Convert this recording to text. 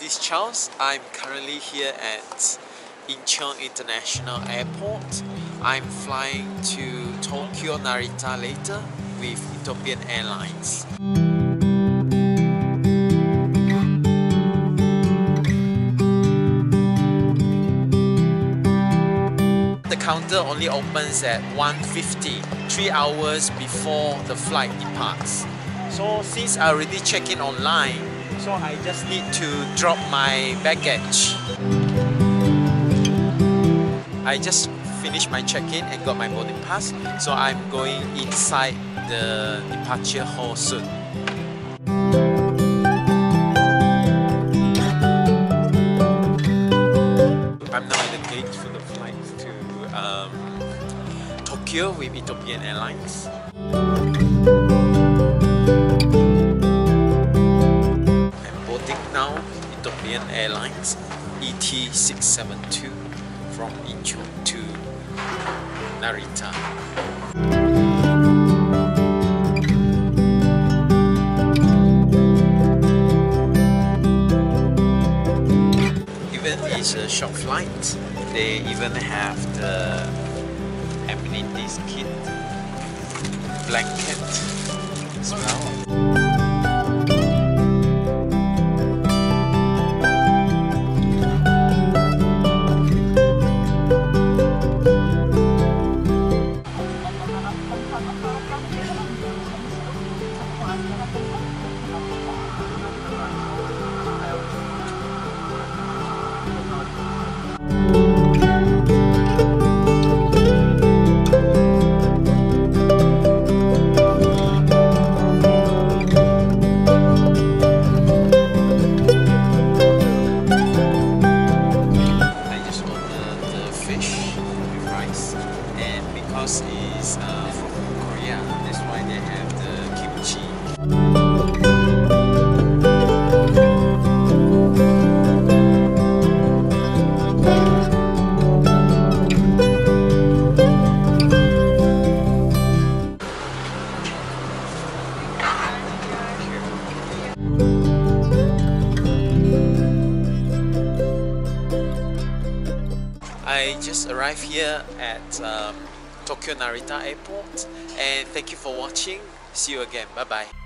this is Charles. I'm currently here at Incheon International Airport. I'm flying to Tokyo Narita later with Ethiopian Airlines. The counter only opens at 1:50, 3 hours before the flight departs. So since I already checked in online, so I just need to drop my baggage. I just finished my check-in and got my boarding pass, so I'm going inside the departure hall soon. I'm now at the gate for the flight to Tokyo with Ethiopian Airlines. I'm boarding now Ethiopian Airlines ET672 from Incheon to Narita. Even it's a short flight, they even have the amenities kit, blanket as well. Is from Korea, that's why they have the kimchi. I just arrived here at Tokyo Narita Airport, and thank you for watching. See you again. Bye bye.